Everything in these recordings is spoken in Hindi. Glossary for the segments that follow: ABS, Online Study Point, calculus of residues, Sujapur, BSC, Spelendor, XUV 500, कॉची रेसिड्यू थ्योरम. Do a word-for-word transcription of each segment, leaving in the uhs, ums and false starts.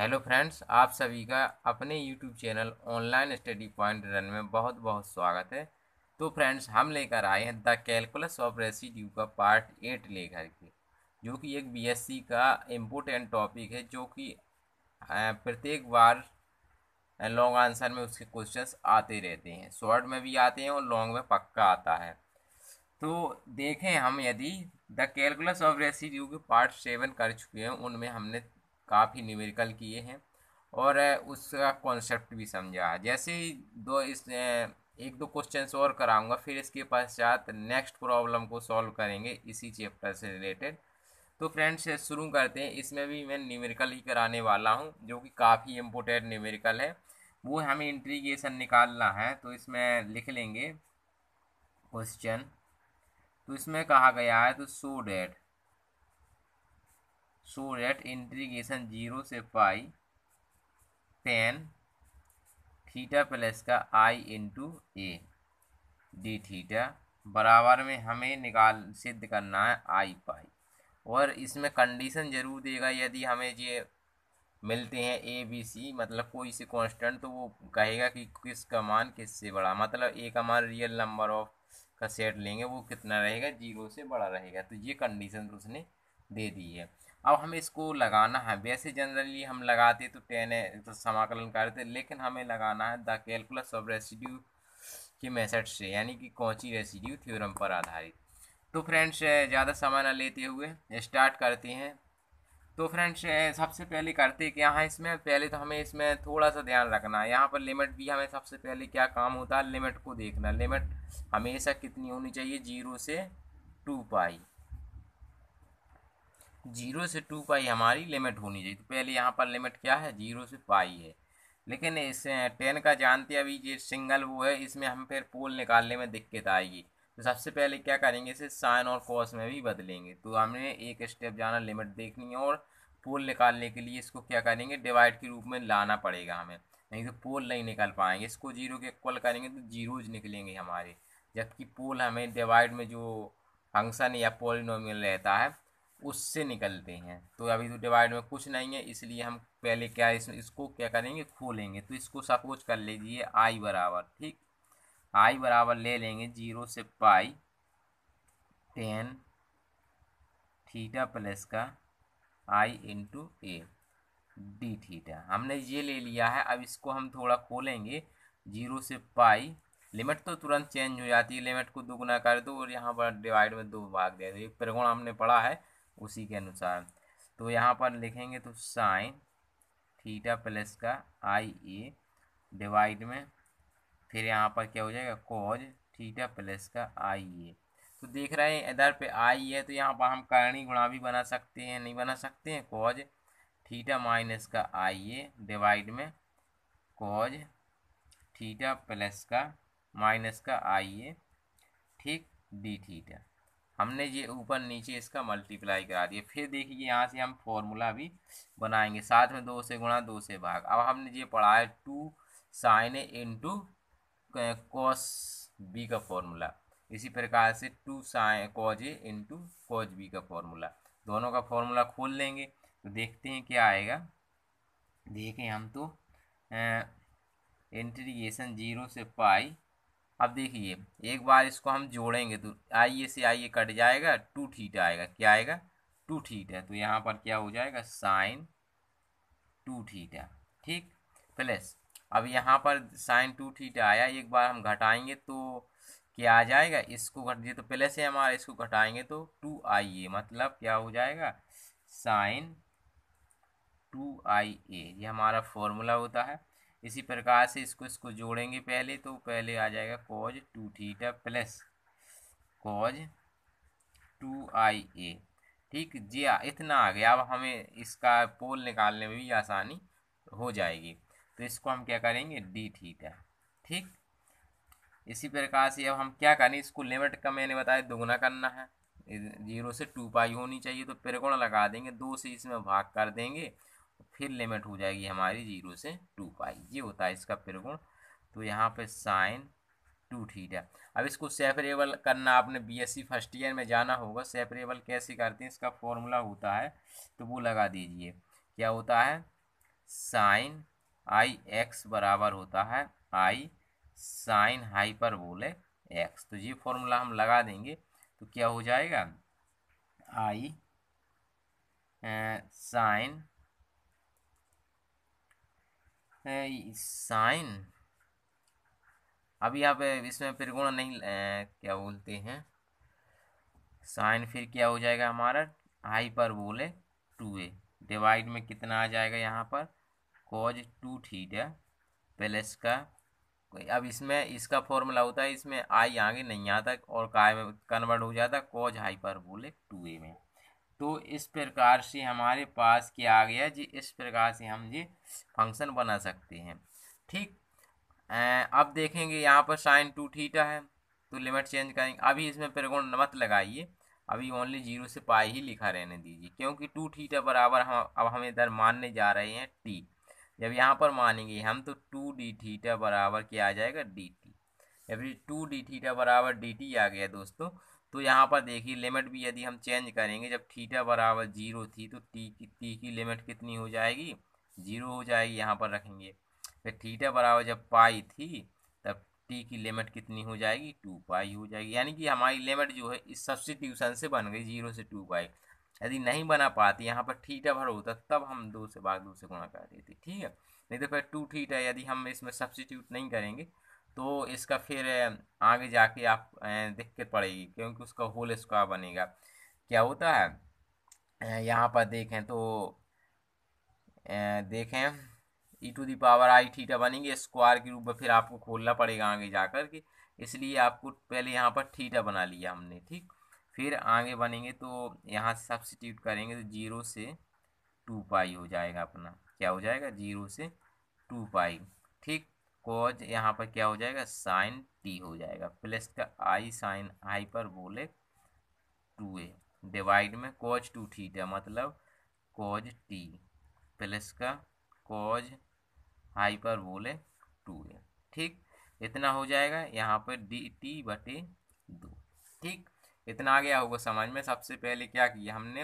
हेलो फ्रेंड्स, आप सभी का अपने YouTube channel online study point run में बहुत बहुत स्वागत है। तो फ्रेंड्स, हम लेकर आए हैं द कैलकुलस ऑफ रेसिड्यू का पार्ट एट लेकर के, जो कि एक बीएससी का इम्पोर्टेंट टॉपिक है, जो कि प्रत्येक बार लॉन्ग आंसर में उसके क्वेश्चंस आते रहते हैं, शॉर्ट में भी आते हैं और लॉन्ग में पक्का आता है। तो देखें हम, यदि द कैलकुलस ऑफ रेसिड्यू के पार्ट सेवन कर चुके हैं, उनमें हमने काफ़ी न्यूमेरिकल किए हैं और उसका कॉन्सेप्ट भी समझा। जैसे दो इस एक दो क्वेश्चंस और कराऊंगा, फिर इसके पश्चात नेक्स्ट प्रॉब्लम को सॉल्व करेंगे इसी चैप्टर से रिलेटेड। तो फ्रेंड्स शुरू करते हैं। इसमें भी मैं न्यूमेरिकल ही कराने वाला हूं, जो कि काफ़ी इम्पोर्टेंट न्यूमेरिकल है। वो हमें इंटीग्रेशन निकालना है, तो इसमें लिख लेंगे क्वेश्चन। तो इसमें कहा गया है तो so that so that integration zero से पाई टेन थीटा प्लस का I into A D theta बराबर में हमें निकाल सिद्ध करना है आई पाई। और इसमें कंडीशन जरूर देगा, यदि हमें ये मिलते हैं ए बी सी, मतलब कोई से कांस्टेंट, तो वो कहेगा कि किस का मान किससे बड़ा, मतलब ए का मान रियल नंबर ऑफ का सेट लेंगे, वो कितना रहेगा, जीरो से बड़ा रहेगा। तो ये कंडीशन तो उसने दे दी है। अब हमें इसको लगाना है। वैसे जनरली हम लगाते तो टेन तो समाकलन करते, लेकिन हमें लगाना है द कैलकुलस ऑफ रेसिड्यू के मेथड से, यानी कि कॉची रेसिड्यू थ्योरम पर आधारित। तो फ्रेंड्स ज़्यादा समय न लेते हुए स्टार्ट करते हैं। तो फ्रेंड्स सबसे पहले करते क्या है, इसमें पहले तो हमें इसमें थोड़ा सा ध्यान रखना है। यहाँ पर लिमिट भी हमें सबसे पहले क्या काम होता है, लिमिट को देखना। लिमिट हमेशा कितनी होनी चाहिए, जीरो से टू पाई जीरो से टू पाई हमारी लिमिट होनी चाहिए। तो पहले यहाँ पर लिमिट क्या है, जीरो से पाई है। लेकिन इस टेन का जानते अभी ये सिंगल वो है, इसमें हम फिर पोल निकालने में दिक्कत आएगी। तो सबसे पहले क्या करेंगे, इसे साइन और कॉस में भी बदलेंगे। तो हमने एक स्टेप जाना, लिमिट देखनी है, और पोल निकालने के लिए इसको क्या करेंगे, डिवाइड के रूप में लाना पड़ेगा हमें, नहीं तो पोल नहीं निकाल पाएंगे। इसको जीरो के इक्वल करेंगे तो जीरोज निकलेंगे हमारे, जबकि पोल हमें डिवाइड में जो फंक्शन या पॉलिनोमियल रहता है उससे निकलते हैं। तो अभी तो डिवाइड में कुछ नहीं है, इसलिए हम पहले क्या इस, इसको क्या करेंगे, खोलेंगे। तो इसको सपोज कर लीजिए आई बराबर, ठीक, आई बराबर ले लेंगे जीरो से पाई टेन थीटा प्लस का I into A D theta, हमने ये ले लिया है। अब इसको हम थोड़ा खोलेंगे, जीरो से पाई, लिमिट तो तुरंत चेंज हो जाती है, लिमिट को दोगुना कर दो और यहाँ पर डिवाइड में दो भाग दे दो, एक त्रिकोण हमने पढ़ा है उसी के अनुसार। तो यहाँ पर लिखेंगे तो साइन थीटा प्लस का आई ए डिवाइड में, फिर यहाँ पर क्या हो जाएगा, कॉज थीटा प्लस का आई ए। तो देख रहे हैं इधर पे आई है, तो यहाँ पर हम करणी गुणा भी बना सकते हैं, नहीं बना सकते हैं, कॉज थीटा माइनस का आई ए डिवाइड में कॉज थीटा प्लस का माइनस का आई ए, ठीक, डी थीटा। हमने ये ऊपर नीचे इसका मल्टीप्लाई करा दिया। फिर देखिए यहाँ से हम फॉर्मूला भी बनाएंगे, साथ में दो से गुणा दो से भाग। अब हमने ये पढ़ा है two sine A into cos B का फॉर्मूला, इसी प्रकार से two sine cos A into cos B का फॉर्मूला, दोनों का फॉर्मूला खोल लेंगे। तो देखते हैं क्या आएगा। देखें हम तो इंटीग्रेशन जीरो से पाई, अब देखिए एक बार इसको हम जोड़ेंगे तो आई ए से आई ए कट जाएगा, टू थीटा आएगा, क्या आएगा, टू थीटा। तो यहाँ पर क्या हो जाएगा, साइन टू थीटा, ठीक, प्लस। अब यहाँ पर साइन टू थीटा आया, एक बार हम घटाएंगे तो क्या आ जाएगा, इसको घट दिए तो प्लस है हमारा, इसको घटाएंगे तो टू आई ए, मतलब क्या हो जाएगा, साइन टू आई ए, ये हमारा फॉर्मूला होता है। इसी प्रकार से इसको इसको जोड़ेंगे पहले, तो पहले आ जाएगा cos two theta plus cos two I A, ठीक, जी इतना आ गया। अब हमें इसका पोल निकालने में भी आसानी हो जाएगी, तो इसको हम क्या करेंगे, डी थीटा, ठीक। इसी प्रकार से अब हम क्या करें, इसको लिमिट का मैंने बताया दोगुना करना है, जीरो से टू पाई होनी चाहिए, तो त्रिकोण लगा देंगे, दो से इसमें भाग कर देंगे, फिर लिमिट हो जाएगी हमारी जीरो से टू पाई, ये होता है इसका त्रिकोण। तो यहाँ पे साइन टू थीटा। अब इसको सेपरेबल करना, आपने बीएससी फर्स्ट ईयर में जाना होगा, सेपरेबल कैसे करते हैं, इसका फॉर्मूला होता है, तो वो लगा दीजिए। क्या होता है, साइन आई एक्स बराबर होता है आई साइन हाइपरबोले एक्स। तो ये फॉर्मूला हम लगा देंगे तो क्या हो जाएगा, आई साइन साइन अभी आप इसमें त्रिगुण नहीं ए, क्या बोलते हैं साइन, फिर क्या हो जाएगा हमारा हाइपरबोले टू ए डिवाइड में कितना आ जाएगा यहाँ पर कॉज टू थीटा प्लस का। अब इसमें इसका फॉर्मूला होता है, इसमें आई आगे नहीं आता और काय में कन्वर्ट हो जाता कॉज हाइपरबोले टू ए में। तो इस प्रकार से हमारे पास क्या आ गया जी, इस प्रकार से हम जी फंक्शन बना सकते हैं। ठीक, अब देखेंगे यहाँ पर साइन टू थीटा है तो लिमिट चेंज करेंगे। अभी इसमें त्रिकोण मत लगाइए, अभी ओनली जीरो से पाई ही लिखा रहने दीजिए, क्योंकि टू थीटा बराबर हम अब हम इधर मानने जा रहे हैं टी। जब यहाँ पर मानेंगे हम तो टू डी थीटा बराबर क्या आ जाएगा डी टी। जब ये टू डी थीटा बराबर डी टी आ गया दोस्तों, तो यहाँ पर देखिए लिमिट भी यदि हम चेंज करेंगे, जब थीटा बराबर जीरो थी तो टी की टी की लिमिट कितनी हो जाएगी, जीरो हो जाएगी। यहाँ पर रखेंगे फिर थीटा बराबर जब पाई थी तब टी की लिमिट कितनी हो जाएगी, टू पाई हो जाएगी। यानी कि हमारी लिमिट जो है इस सब्स्टिट्यूशन से बन गई जीरो से टू पाई। यदि नहीं बना पाती, यहाँ पर थीटा भर होता तब हम दो से भाग दो से गुणा कर देते, ठीक है। नहीं तो फिर टू थीटा यदि हम इसमें सब्स्टिट्यूट नहीं करेंगे तो इसका फिर आगे जाके आप दिक्कत पड़ेगी, क्योंकि उसका होल स्क्वायर बनेगा। क्या होता है यहाँ पर देखें तो देखें ई to the power I theta बनेंगे स्क्वायर के रूप में, फिर आपको खोलना पड़ेगा आगे जाकर के, इसलिए आपको पहले यहाँ पर थीटा बना लिया हमने। ठीक, फिर आगे बनेंगे तो यहाँ से सब्स्टिट्यूट करेंगे तो जीरो से टू पाई हो जाएगा अपना, क्या हो जाएगा जीरो से टू पाई। ठीक, कॉज यहाँ पर क्या हो जाएगा साइन टी हो जाएगा प्लस का आई साइन हाइपरबोले टू ए डिवाइड में कॉज टू थीटा मतलब कॉज टी प्लस का कॉज हाइपरबोले टू ए। ठीक, इतना हो जाएगा यहाँ पर डी टी बटे दो। ठीक, इतना आ गया होगा समझ में। सबसे पहले क्या किया हमने,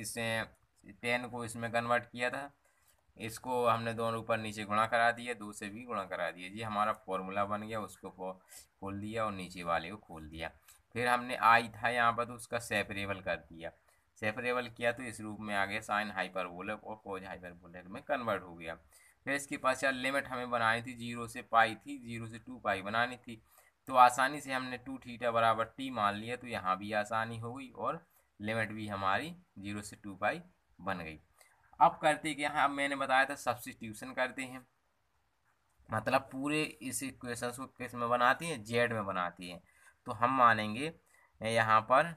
इस टेन को इसमें कन्वर्ट किया था, इसको हमने दोनों ऊपर नीचे गुणा करा दिया, दो से भी गुणा करा दिया जी, हमारा फॉर्मूला बन गया। उसको खोल दिया और नीचे वाले को खोल दिया। फिर हमने आई था यहाँ पर तो उसका सेपरेबल कर दिया, सेपरेबल किया तो इस रूप में आ गया साइन हाइपरबोले और कॉज हाइपरबोले में कन्वर्ट हो गया। फिर इसके पास यार लिमिट हमें बनानी थी, जीरो से पाई थी, जीरो से टू पाई बनानी थी, तो आसानी से हमने टू थीटा बराबर टी मान लिया, तो यहाँ भी आसानी हो गई और लिमिट भी हमारी जीरो से टू पाई बन गई। अब करते कि हाँ मैंने बताया था सब्स्टिट्यूशन करते हैं, मतलब पूरे इस इक्वेशन को किस में बनाती है, जेड में बनाती है। तो हम मानेंगे यहाँ पर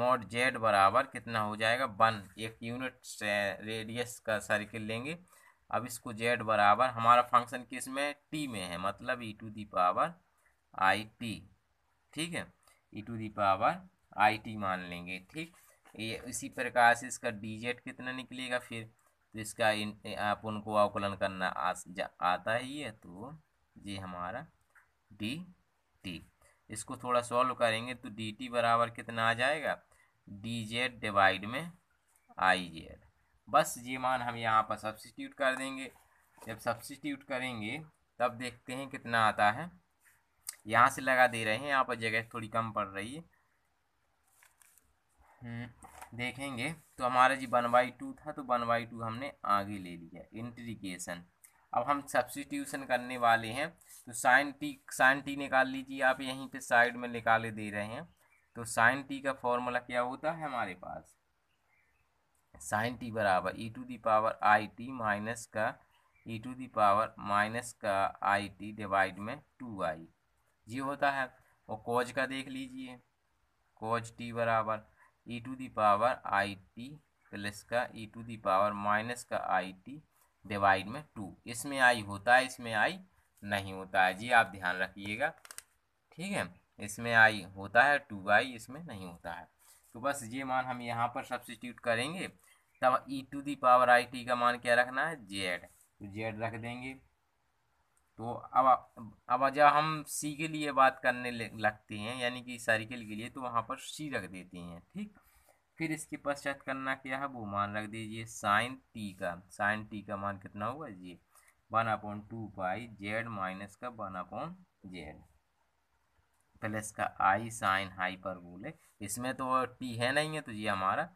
मोड जेड बराबर कितना हो जाएगा वन, एक यूनिट रेडियस का सर्किल लेंगे। अब इसको जेड बराबर हमारा फंक्शन किस में, टी में है, मतलब ई to the power I T. ठीक है, ई to the power I T मान लेंगे। ठीक, ये इसी प्रकार से इसका डी जेड कितना निकलेगा फिर, तो इसका इन, आप उनको अवकलन करना आ, जा, आता ही है, तो ये हमारा डी टी। इसको थोड़ा सॉल्व करेंगे तो डी टी बराबर कितना आ जाएगा, डी जेड डिवाइड में आई जेड। बस ये मान हम यहाँ पर सब्स्टिट्यूट कर देंगे। जब सब्स्टिट्यूट करेंगे तब देखते हैं कितना आता है। यहाँ से लगा दे रहे हैं, यहाँ पर जगह थोड़ी कम पड़ रही है, देखेंगे तो हमारा जी वन बाई टू था तो वन बाई टू हमने आगे ले लिया इंटीग्रेशन। अब हम सब्स्टिट्यूशन करने वाले हैं, तो साइन टी साइन टी निकाल लीजिए आप, यहीं पे साइड में निकाले दे रहे हैं। तो साइन टी का फॉर्मूला क्या होता है हमारे पास, साइन टी बराबर ई to the power I T minus का ई टू दी पावर माइनस का आई टी डिवाइड में टू आई, ये होता है। और कॉज का देख लीजिए, कॉज टी बराबर ई to the power I T plus का ई टू दी पावर माइनस का आई टी डिवाइड में टू। इसमें आई होता है, इसमें आई नहीं होता है जी, आप ध्यान रखिएगा। ठीक है, इसमें आई होता है टू आई, इसमें नहीं होता है। तो बस ये मान हम यहाँ पर सब्स्टिट्यूट करेंगे, तब ई to the power I T का मान क्या रखना है, जेड, तो जेड रख देंगे। तो अब अब जब हम सी के लिए बात करने लगते हैं, यानी कि सर्किल के लिए, तो वहाँ पर सी रख देते हैं। ठीक, फिर इसके पश्चात करना क्या है वो मान रख दीजिए साइन टी का। साइन टी का मान कितना होगा जी one upon two pi Z minus का वन अपॉन जेड प्लस का आई साइन हाइपरबोले। इसमें तो टी है नहीं है तो ये हमारा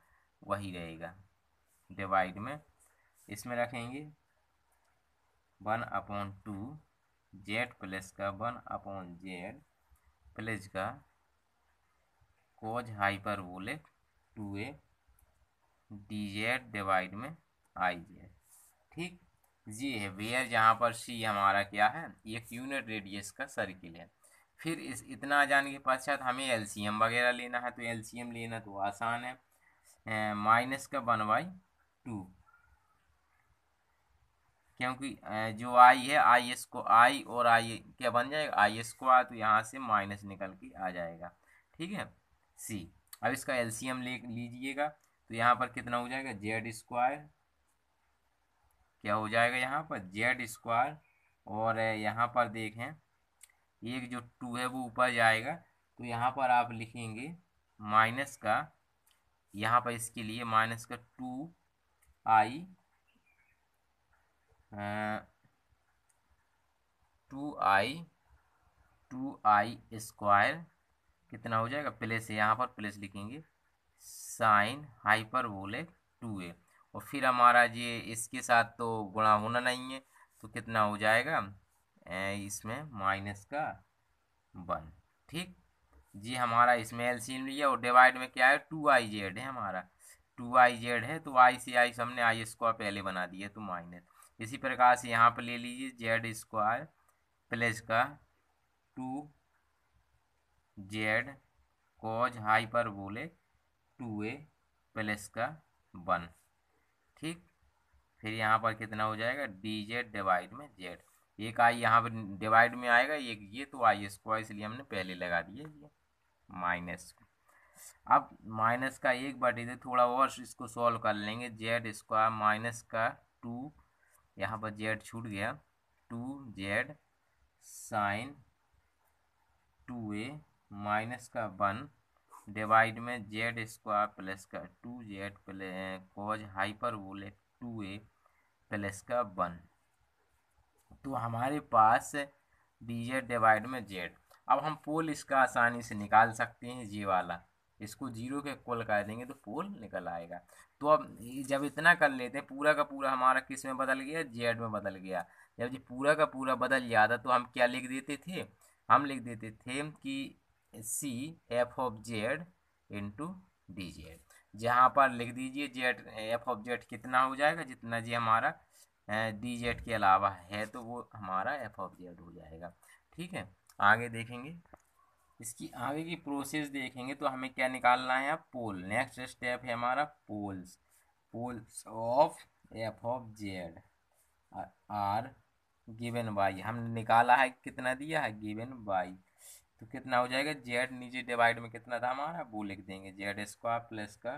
वही रहेगा डिवाइड में। इसमें रखेंगे one upon two Z plus का वन अपॉन जेड प्लस का cos hyperbolic two A D Z divide में आई जेड। ठीक ये है वेयर जहाँ पर सी हमारा क्या है एक यूनिट रेडियस का सर्किल है। फिर इस इतना जाने के पश्चात हमें एलसीएम वगैरह लेना है तो एलसीएम लेना तो आसान है माइनस का वन बाई टू क्योंकि जो आई है आई एस को आई और आई क्या बन जाएगा आई एस को आई तो यहाँ से माइनस निकल के आ जाएगा। ठीक है सी अब इसका एलसीएम ले लीजिएगा तो यहाँ पर कितना हो जाएगा जेड स्क्वायर क्या हो जाएगा यहाँ पर जेड स्क्वायर और यहाँ पर देखें एक जो टू है वो ऊपर जाएगा तो यहाँ पर आप लिखेंगे माइनस का यहाँ पर इसके लिए माइनस का two I two I two I square कितना हो जाएगा प्लस यहाँ पर प्लस लिखेंगे साइन हाइपरबोले टू ए और फिर हमारा ये इसके साथ तो गुणा होना नहीं है तो कितना हो जाएगा इसमें माइनस का वन। ठीक जी हमारा इसमें एलसीएम लिया और डिवाइड में क्या है टू आई जेड है हमारा टू आई जेड है तो आई से आई हमने आई स्क्वायर पहले बना दिया तो माइनस। इसी प्रकार से यहाँ पर ले लीजिए जेड स्क्वायर प्लस का two Z cos hyperbole two A plus का वन। ठीक फिर यहाँ पर कितना हो जाएगा डी जेड डिवाइड में जेड एक आई यहाँ पर डिवाइड में आएगा एक ये तो आई स्क्वायर इसलिए हमने पहले लगा दिया ये माइनस। अब माइनस का एक बटे दो थोड़ा और इसको सॉल्व कर लेंगे जेड स्क्वायर माइनस का टू यहाँ पर जेड छूट गया two Z sine two A minus का वन डिवाइड में जेड स्क्वायर प्लस का two Z plus cos hyperbole two A plus का वन। तो हमारे पास डी जेड डिवाइड में जेड। अब हम पोल इसका आसानी से निकाल सकते हैं जी वाला इसको जीरो के इक्वल कर देंगे तो पोल निकल आएगा। तो अब जब इतना कर लेते हैं पूरा का पूरा हमारा किस में बदल गया जेड में बदल गया। जब ये पूरा का पूरा बदल जाता तो हम क्या लिख देते थे हम लिख देते थे कि C F of Z into D Z जहाँ पर लिख दीजिए जेड एफ ऑफ जेड कितना हो जाएगा जितना जी हमारा डी जेड के अलावा है तो वो हमारा एफ ऑफ जेड हो जाएगा। ठीक है आगे देखेंगे इसकी आगे की प्रोसेस देखेंगे तो हमें क्या निकालना है पोल। नेक्स्ट स्टेप है हमारा poles poles of F of Z are given by हमने निकाला है कितना दिया है गिवन बाई तो कितना हो जाएगा जेड नीचे डिवाइड में कितना था हमारा वो लिख देंगे जेड स्क्वायर प्लस का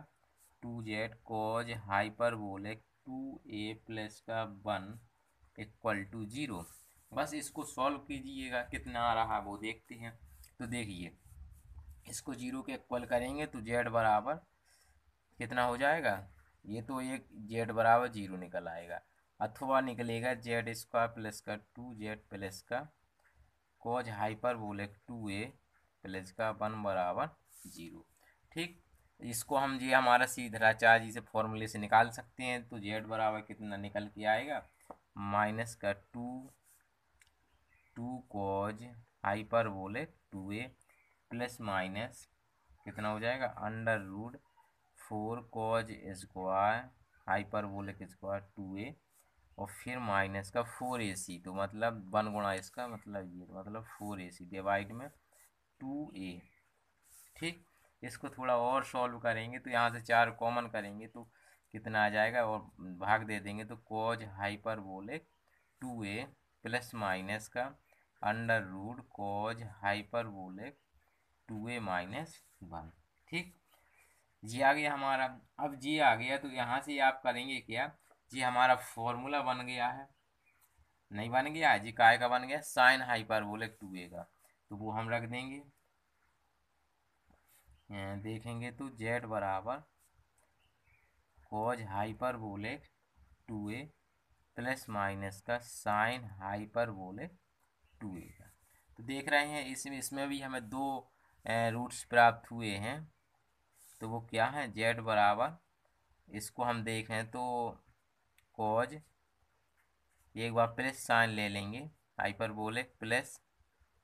two Z cos hyperbole two A plus का वन इक्वल टू जीरो। बस इसको सॉल्व कीजिएगा कितना आ रहा वो देखते हैं। तो देखिए इसको जीरो के इक्वल करेंगे तो जेड बराबर कितना हो जाएगा ये तो एक जेड बराबर जीरो निकल आएगा अथवा निकलेगा जेड स्क्वायर प्लस का टू जेड प्लस का cos hyperbolic two A plus का वन बराबर जीरो। ठीक इसको हम जी हमारा सीधा चार्ज इसे फॉर्मूले से निकाल सकते हैं तो जेड बराबर कितना निकल के आएगा माइनस का two two cos hyperbolic two A plus minus कितना हो जाएगा under root four cos square hyperbolic square two A और फिर माइनस का फोर ए सी तो मतलब वन गुणा इसका मतलब ये मतलब फोर ए सी डिवाइड में टू ए। ठीक इसको थोड़ा और सॉल्व करेंगे तो यहाँ से चार कॉमन करेंगे तो कितना आ जाएगा और भाग दे देंगे तो cos hyperbole two A plus minus का under root cos hyperbole two A minus one. ठीक जी आ गया हमारा। अब जी आ गया तो यहाँ से आप करेंगे क्या जी हमारा फॉर्मूला बन गया है नहीं बन गया जी काय का बन गया साइन हाइपरबोले टू ए का तो वो हम रख देंगे देखेंगे तो जेड बराबर cos hyperbolic two A plus minus का साइन हाइपरबोलिक टू ए का। तो देख रहे हैं इसमें इसमें भी हमें दो रूट्स प्राप्त हुए हैं, तो वो क्या है, जेड बराबर, इसको हम देखें तो कॉज एक बार प्लस साइन ले लेंगे hyperbolic plus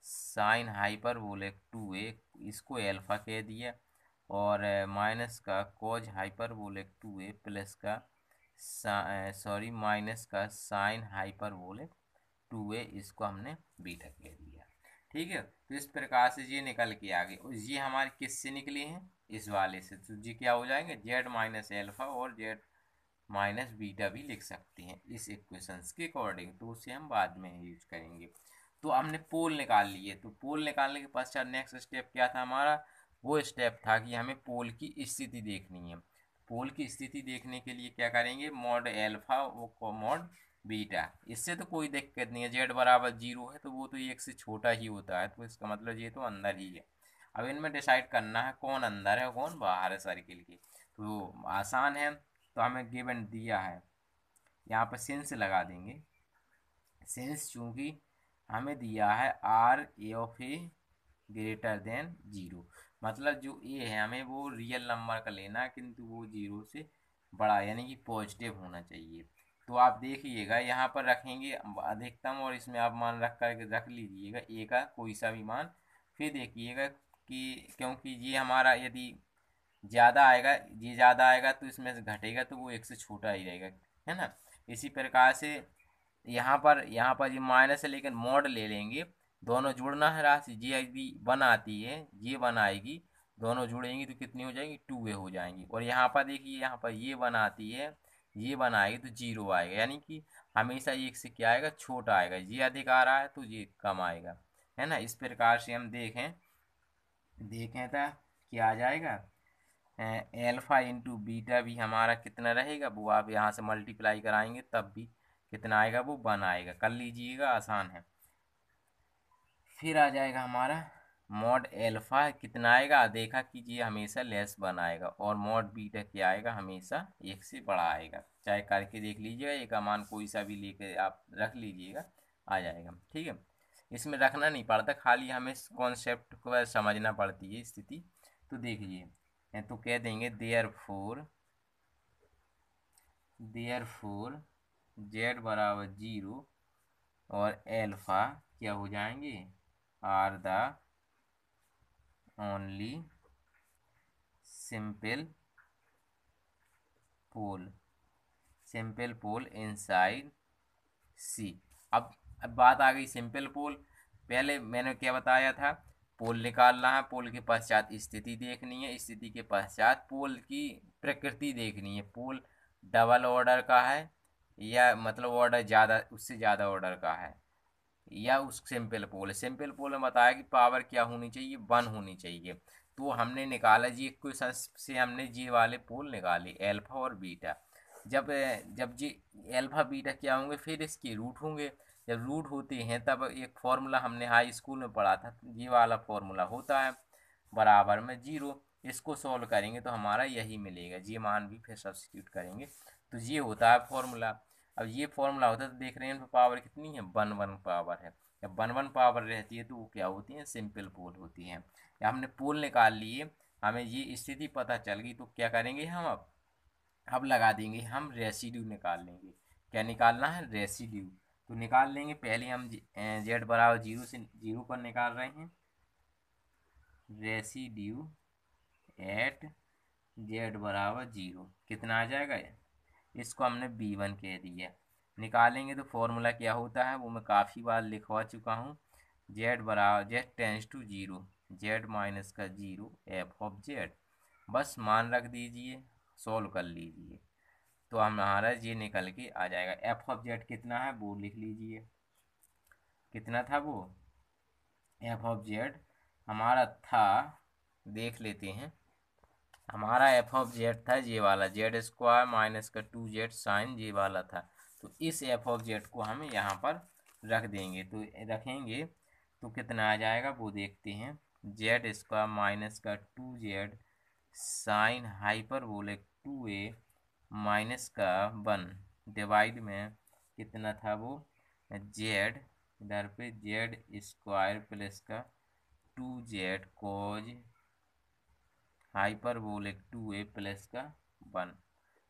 sine hyperbolic two A, इसको अल्फा कह दिया, और माइनस का cos hyperbolic two A plus का सॉरी माइनस का साइन हाइपरबोलिक टू ए, इसको हमने बीटा कह दिया। ठीक है, तो इस प्रकार से ये निकल के आ गए, और ये हमारे किससे निकले हैं, इस वाले से। तो ये क्या हो जाएंगे, जेड माइनस एल्फा और जेड माइनस बीटा भी लिख सकते हैं इस इक्वेशंस के अकॉर्डिंग, तो उसे हम बाद में यूज करेंगे। तो हमने पोल निकाल लिए, तो पोल निकालने के पश्चात नेक्स्ट स्टेप क्या था हमारा, वो स्टेप था कि हमें पोल की स्थिति देखनी है। पोल की स्थिति देखने के लिए क्या करेंगे, मॉड एल्फा और मॉड बीटा, इससे तो कोई दिक्कत नहीं है, जेड बराबर जीरो है तो वो तो एक से छोटा ही होता है, तो इसका मतलब ये तो अंदर ही है। अब इनमें डिसाइड करना है कौन अंदर है और कौन बाहर है सर्किल के, तो आसान है। तो हमें गिवन दिया है, यहाँ पर सेंस लगा देंगे, सेंस चूँकि हमें दिया है R A of A greater than zero, मतलब जो ए है हमें वो रियल नंबर का लेना, किंतु वो जीरो से बड़ा यानी कि पॉजिटिव होना चाहिए। तो आप देखिएगा यहाँ पर रखेंगे अधिकतम, और इसमें आप मान रख कर रख लीजिएगा ए का कोई सा भी मान, फिर देखिएगा कि क्योंकि ये हमारा यदि ज़्यादा आएगा, ये ज़्यादा आएगा तो इसमें से घटेगा तो वो एक से छोटा ही रहेगा, है ना। इसी प्रकार से यहाँ पर यहाँ पर ये माइनस है लेकिन मॉड ले लेंगे, दोनों जुड़ना है राशि, ये यदि वन आती है ये वन आएगी, दोनों जुड़ेंगी तो कितनी हो जाएगी, टू ए हो जाएंगी। और यहाँ पर देखिए यहाँ पर ये वन आती है ये वन आएगी तो जीरो आएगा, यानी कि हमेशा एक से क्या आएगा, छोटा आएगा, ये अधिक आ रहा है तो ये कम आएगा, है ना। इस प्रकार से हम देखें देखें था क्या आ जाएगा, एल्फ़ा इंटू बीटा भी हमारा कितना रहेगा, वो आप यहाँ से मल्टीप्लाई कराएंगे तब भी कितना आएगा, वो वन आएगा, कर लीजिएगा आसान है। फिर आ जाएगा हमारा मॉड एल्फ़ा कितना आएगा, देखा कि ये हमेशा लेस वन आएगा, और मॉड बीटा क्या आएगा, हमेशा एक से बड़ा आएगा, चाहे करके देख लीजिएगा, एक मान कोई सा भी लेके आप रख लीजिएगा आ जाएगा। ठीक है, इसमें रखना नहीं पड़ता, खाली हमें इस कॉन्सेप्ट को समझना पड़ती है स्थिति। तो देखिए तो कह देंगे देयरफॉर देयरफॉर जेड बराबर जीरो और एल्फा क्या हो जाएंगे, are the only simple pole simple pole inside C. अब अब बात आ गई सिंपल पोल, पहले मैंने क्या बताया था, पोल निकालना है, पोल के पश्चात स्थिति देखनी है, स्थिति के पश्चात पोल की प्रकृति देखनी है, पोल डबल ऑर्डर का है या मतलब ऑर्डर ज़्यादा उससे ज़्यादा ऑर्डर का है, या उस सिंपल पोल सिंपल पोल में बताया कि पावर क्या होनी चाहिए, वन होनी चाहिए। तो हमने निकाला जी क्वेश्चन से, हमने जी वाले पोल निकाले एल्फा और बीटा, जब जब जी एल्फा बीटा क्या होंगे, फिर इसके रूट होंगे, जब रूट होते हैं तब एक फॉर्मूला हमने हाई स्कूल में पढ़ा था, ये वाला फॉर्मूला होता है बराबर में जीरो, इसको सॉल्व करेंगे तो हमारा यही मिलेगा, ये मान भी फिर सब्सिट्यूट करेंगे तो ये होता है फॉर्मूला। अब ये फॉर्मूला होता है तो देख रहे हैं पावर कितनी है, वन वन पावर है, जब वन वन पावर रहती है तो वो क्या होती है, सिंपल पोल होती है। हमने पोल निकाल लिए, हमें ये स्थिति पता चल गई, तो क्या करेंगे हम अब अब लगा देंगे हम रेसिड्यू निकाल लेंगे। क्या निकालना है, रेसिड्यू, तो निकाल लेंगे, पहले हम जेड बराबर जीरो से जीरो पर निकाल रहे हैं रेसिड्यू एट जेड बराबर जीरो, कितना आ जाएगा, इसको हमने बी वन कह दिया। निकालेंगे तो फॉर्मूला क्या होता है, वो मैं काफ़ी बार लिखवा चुका हूँ, जेड बराबर Z tends to zero, Z minus का जीरो एफ ऑफ जेड, बस मान रख दीजिए, सॉल्व कर लीजिए तो हमारा ये निकल के आ जाएगा। एफ ऑफ जेड कितना है वो लिख लीजिए, कितना था वो एफ ऑफ जेड हमारा था, देख लेते हैं, हमारा एफ ऑफ जेड था जे वाला, जेड स्क्वायर माइनस का टू जेड साइन जे वाला था, तो इस एफ ऑफ जेड को हम यहाँ पर रख देंगे, तो रखेंगे तो कितना आ जाएगा वो देखते हैं, जेड स्क्वायर माइनस का two Z sine hyperbolic two A minus का वन डिवाइड में कितना था वो जेड, इधर पे जेड स्क्वायर प्लस का two Z cos hyperbolic two A plus का वन।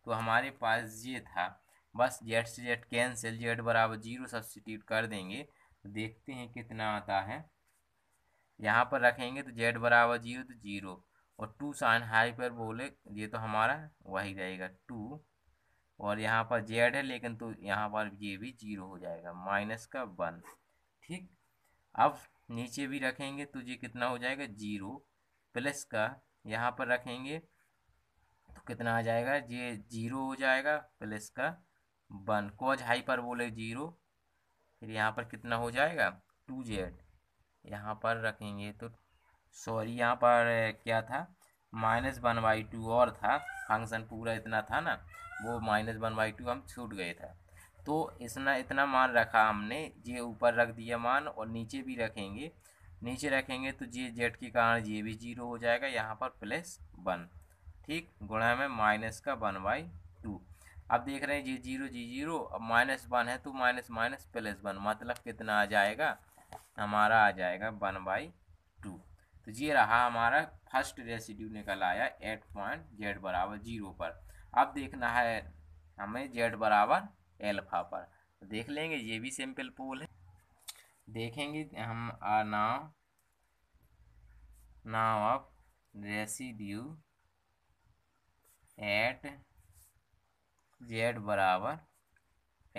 तो हमारे पास ये था, बस जेड से जेड कैंसिल, जेड बराबर जीरो सब्सिट्यूट कर देंगे, देखते हैं कितना आता है। यहाँ पर रखेंगे तो जेड बराबर जीरो तो जीरो और टू साइन हाइपरबोलिक ये तो हमारा वही रहेगा टू, और यहाँ पर जेड है लेकिन तो यहाँ पर ये भी जीरो हो जाएगा माइनस का वन। ठीक, अब नीचे भी रखेंगे तो ये कितना हो जाएगा जीरो प्लस का, यहाँ पर रखेंगे तो कितना आ जाएगा, ये जीरो हो जाएगा प्लस का वन कोज हाइपरबोलिक जीरो, फिर यहाँ पर कितना हो जाएगा टू जेड, यहाँ पर रखेंगे तो सॉरी यहाँ पर क्या था माइनस वन बाई टू और था, फंक्शन पूरा इतना था ना वो माइनस वन बाई टू हम छूट गए था, तो इसना इतना मान रखा हमने, ये ऊपर रख दिया मान और नीचे भी रखेंगे, नीचे रखेंगे तो ये जेड के कारण ये भी जीरो हो जाएगा, यहाँ पर प्लस वन। ठीक, गुणा में माइनस का वन बाई टू। अब देख रहे हैं ये जीरो जी जीरो, अब माइनस वन है तो माइनस माइनस प्लस वन, मतलब कितना आ जाएगा हमारा, आ जाएगा वन बाई टू। तो ये रहा हमारा फर्स्ट रेसिड्यू निकल आया एट पॉइंट जेड बराबर जीरो पर। अब देखना है हमें जेड बराबर एल्फा पर, देख लेंगे, ये भी सिंपल पोल है, देखेंगे हम आ now now of residue at Z बराबर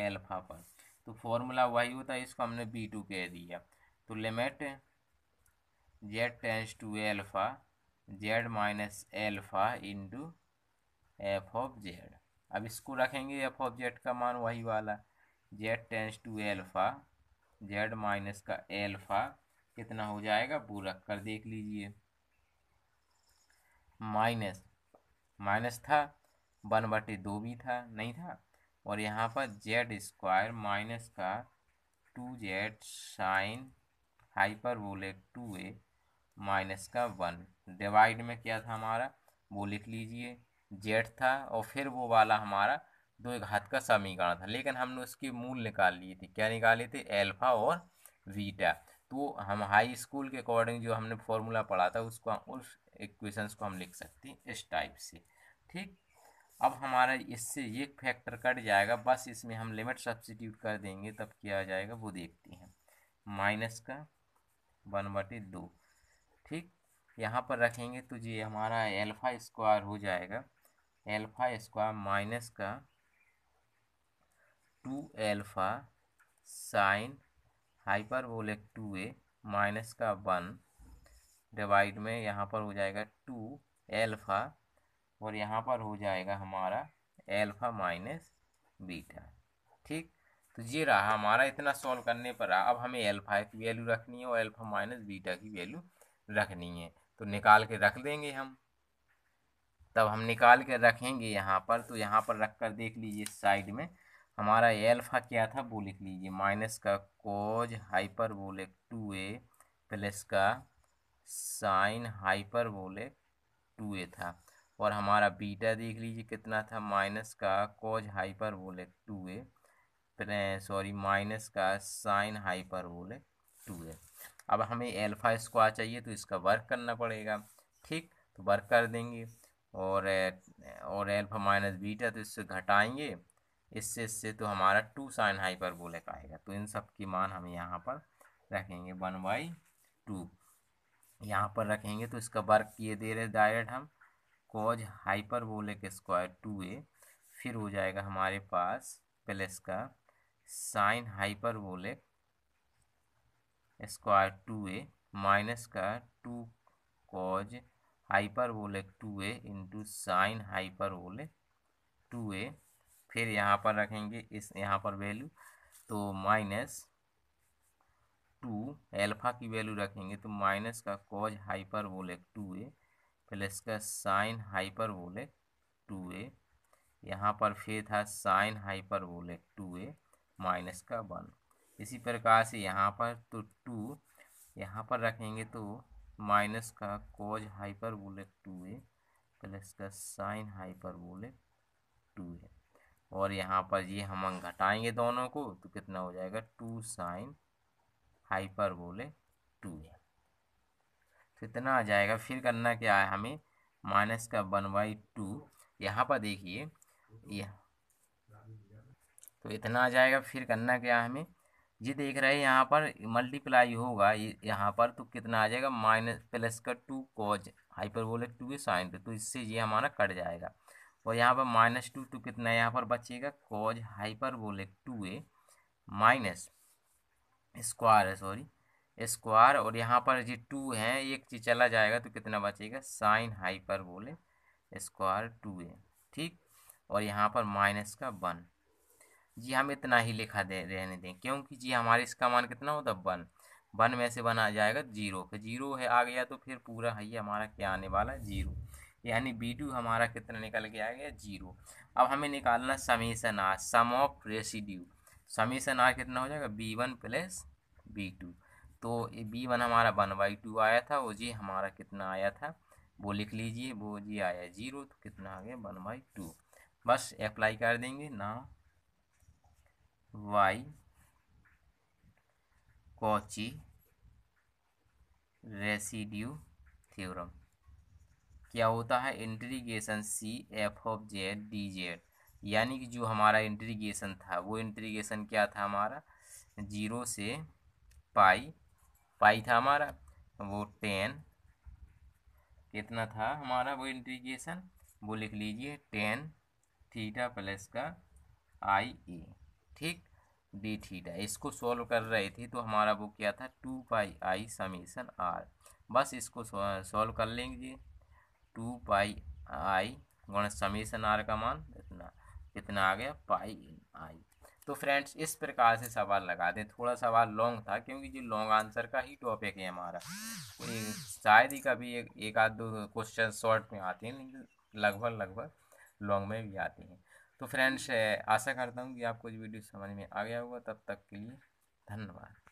एल्फा पर। तो फॉर्मूला वही होता है, इसको हमने बी टू कह दिया, तो limit Z tends to alpha Z minus alpha into F of Z. अब इसको रखेंगे एफ ऑफ जेड का मान वही वाला, Z tends to alpha Z minus का एल्फा कितना हो जाएगा, वो रख कर देख लीजिए माइनस माइनस था, वन बटे दो भी था नहीं था, और यहाँ पर जेड स्क्वायर माइनस का two Z sine hyperbolic two A minus का वन। डिवाइड में क्या था हमारा वो लिख लीजिए, जेड था और फिर वो वाला हमारा दो घात का समीकरण था, लेकिन हमने उसके मूल निकाल लिए थे, क्या निकाले थे एल्फा और बीटा। तो हम हाई स्कूल के अकॉर्डिंग जो हमने फॉर्मूला पढ़ा था उसको उस इक्वेशंस को हम लिख सकते हैं इस टाइप से। ठीक, अब हमारा इससे ये फैक्टर कट जाएगा, बस इसमें हम लिमिट सब्सिट्यूट कर देंगे, तब क्या आ जाएगा वो देखते हैं, माइनस का वन बटे दो। ठीक, यहाँ पर रखेंगे तो ये हमारा एल्फा स्क्वायर हो जाएगा, एल्फा स्क्वायर माइनस का two alpha sine hyperbolic two A minus का वन, डिवाइड में यहाँ पर हो जाएगा टू एल्फा और यहाँ पर हो जाएगा हमारा एल्फा माइनस बीटा। ठीक, तो ये रहा हमारा, इतना सॉल्व करने पर रहा। अब हमें एल्फा की वैल्यू रखनी है और एल्फा माइनस बीटा की वैल्यू रखनी है, तो निकाल के रख देंगे हम, तब हम निकाल के रखेंगे यहाँ पर, तो यहाँ पर रख कर देख लीजिए साइड में हमारा एल्फा क्या था वो लिख लीजिए, माइनस का cos hyperbolic two A plus का साइन हाइपरबोलिक टू ए था, और हमारा बीटा देख लीजिए कितना था, माइनस का cos hyperbolic two A sorry minus का साइन हाइपरबोलिक टू ए। अब हमें एल्फा स्क्वायर चाहिए तो इसका वर्क करना पड़ेगा। ठीक, तो वर्क कर देंगे और और एल्फा माइनस बीटा तो इससे घटाएंगे, इससे इससे तो हमारा टू साइन हाइपरबोलिक आएगा, तो इन सब की मान हम यहाँ पर रखेंगे वन बाई टू, यहाँ पर रखेंगे तो इसका वर्क किए दे रहे डायरेक्ट हम cos hyperbolic square two A, फिर हो जाएगा हमारे पास प्लस का sine hyperbolic square two A minus का two cos hyperbolic two A into sine hyperbolic two A, फिर यहाँ पर रखेंगे इस यहाँ पर वैल्यू तो माइनस टू एल्फा की वैल्यू रखेंगे तो माइनस का cos hyperbolic two A plus का साइन हाइपरबोलिक टू ए, यहाँ पर फिर था sine hyperbolic two A minus का वन। इसी प्रकार से यहाँ पर तो टू यहाँ पर रखेंगे तो माइनस का cos hyperbolic two A plus का साइन हाइपरबोलिक टू है और यहाँ पर ये हम अंग घटाएंगे दोनों को तो कितना हो जाएगा टू साइन हाइपरबोले टू है तो इतना आ जाएगा। फिर करना क्या है हमें माइनस का वन बाई टू यहाँ पर देखिए यह तो इतना आ जाएगा। फिर करना क्या है हमें ये देख रहे हैं यहाँ पर मल्टीप्लाई होगा यहाँ पर तो कितना आ जाएगा माइनस प्लस का टू कॉज हाइपरबोले टू के साइन पे तो इससे ये हमारा कट जाएगा और यहाँ पर माइनस टू तो कितना यहाँ पर बचेगा cos hyperbole two A minus square है सॉरी स्क्वायर और यहाँ पर जो टू है एक चीज चला जाएगा तो कितना बचेगा साइन हाइपरबोले स्क्वायर टू ए ठीक और यहाँ पर माइनस का वन जी हम इतना ही लिखा दे रहने दें क्योंकि जी हमारे इसका मान कितना होता है वन वन में से वन आ जाएगा जीरो पे जीरो है आ गया तो फिर पूरा है ये हमारा क्या आने वाला है जीरो यानी बी टू हमारा कितना निकल के आ गया जीरो। अब हमें निकालना summation are sum of residue summation are कितना हो जाएगा B one plus B two तो बी वन हमारा वन बाई टू आया था वो जी हमारा कितना आया था वो लिख लीजिए वो जी आया जीरो तो कितना आ गया वन बाई टू बस अप्लाई कर देंगे ना वाई कॉची रेसिड्यू थ्योरम क्या होता है integration C F of Z D Z यानी कि जो हमारा इंटीग्रेशन था वो इंटीग्रेशन क्या था हमारा जीरो से पाई पाई था हमारा वो टेन कितना था हमारा वो इंटीग्रेशन वो लिख लीजिए टेन थीटा प्लस का आई ए ठीक डी थीटा इसको सॉल्व कर रहे थे तो हमारा वो क्या था two pi I summation R बस इसको सॉल्व कर लेंगे टू पाई आई गुणा समीशन आर का मान इतना कितना आ गया पाई आई। तो फ्रेंड्स इस प्रकार से सवाल लगा दें थोड़ा सवाल लॉन्ग था क्योंकि जो लॉन्ग आंसर का ही टॉपिक है हमारा शायद ही कभी एक, एक आध दो क्वेश्चन शॉर्ट में आते हैं लेकिन लगभग लगभग लॉन्ग में भी आते हैं। तो फ्रेंड्स आशा करता हूँ कि आपको ये वीडियो समझ में आ गया होगा तब तक के लिए धन्यवाद।